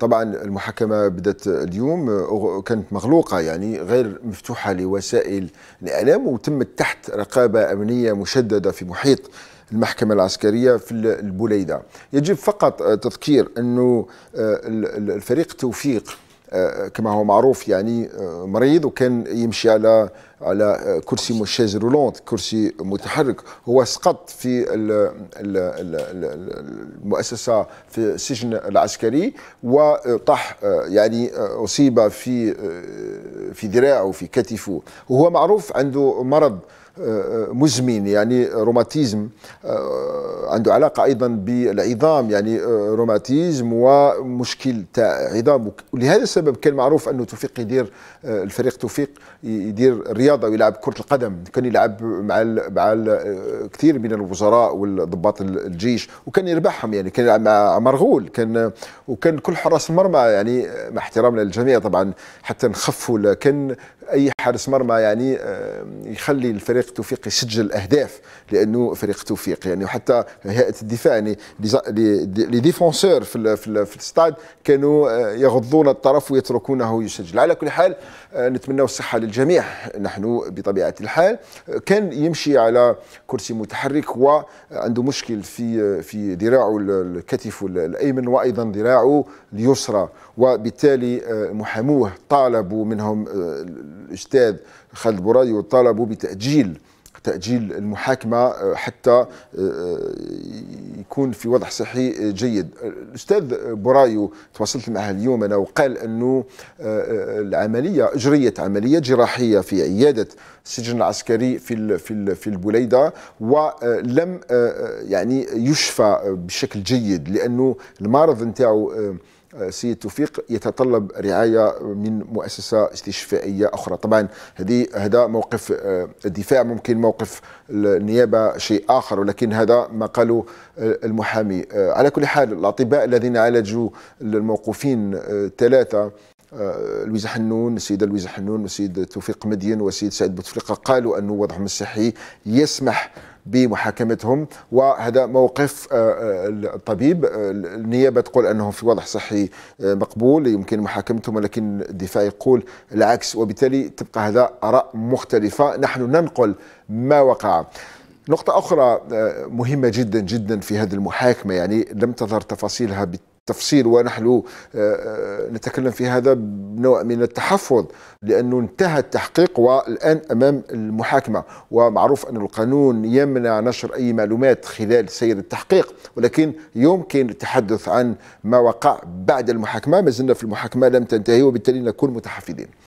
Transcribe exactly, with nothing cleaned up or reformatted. طبعا المحاكمة بدأت اليوم، كانت مغلوقة يعني غير مفتوحة لوسائل الإعلام، وتمت تحت رقابة أمنية مشددة في محيط المحكمة العسكرية في البوليدة. يجب فقط تذكير أنه الفريق توفيق كما هو معروف يعني مريض، وكان يمشي على على كرسي شاز رولونت، كرسي متحرك. هو سقط في المؤسسة في السجن العسكري وطاح، يعني أصيب في في ذراعه في كتفه، وهو معروف عنده مرض مزمن يعني روماتيزم، عنده علاقة أيضا بالعظام يعني روماتيزم ومشكل تاع عظام. ولهذا السبب كان معروف أنه توفيق يدير، الفريق توفيق يدير الرياضة ويلعب كرة القدم، كان يلعب مع مع كثير من الوزراء والضباط الجيش وكان يربحهم، يعني كان يلعب مع مرغول، كان وكان كل حراس المرمى يعني مع احترامنا للجميع طبعا حتى نخفوا، كان أي حارس مرمى يعني يخلي الفريق توفيق يسجل اهداف لانه فريق توفيق يعني. وحتى هيئه الدفاع يعني لي ديفونسور في في الستاد كانوا يغضون الطرف ويتركونه يسجل. على كل حال نتمنى الصحه للجميع. نحن بطبيعه الحال كان يمشي على كرسي متحرك وعنده مشكل في في ذراعه الكتف الايمن وايضا ذراعه اليسرى، وبالتالي محاموه طالبوا منهم الاستاذ خالد بوريدي طالبوا بتأجيل تأجيل المحاكمة حتى يكون في وضع صحي جيد. الأستاذ بورايو تواصلت معه اليوم أنا وقال أنه العملية أجريت عملية جراحية في عيادة السجن العسكري في في البوليدة، ولم يعني يشفى بشكل جيد لأنه المرض نتاعو سيد توفيق يتطلب رعاية من مؤسسة استشفائية أخرى. طبعا هذه هذا موقف الدفاع، ممكن موقف النيابة شيء آخر، ولكن هذا ما قاله المحامي. على كل حال الأطباء الذين عالجوا الموقوفين الثلاثة، لويزة حنون، السيدة لويزة حنون والسيد توفيق مدين والسيد سعد بوتفليقة، قالوا أنه وضعهم الصحي يسمح بمحاكمتهم، وهذا موقف الطبيب. النيابة تقول أنهم في وضع صحي مقبول يمكن محاكمتهم، ولكن الدفاع يقول العكس، وبالتالي تبقى هذا آراء مختلفة. نحن ننقل ما وقع. نقطة أخرى مهمة جدا جدا في هذه المحاكمة يعني لم تظهر تفاصيلها تفصيل، ونحن نتكلم في هذا بنوع من التحفظ لأنه انتهى التحقيق والآن أمام المحاكمة، ومعروف أن القانون يمنع نشر أي معلومات خلال سير التحقيق، ولكن يمكن التحدث عن ما وقع بعد المحاكمة. ما زلنا في المحاكمة لم تنتهي وبالتالي نكون متحفظين.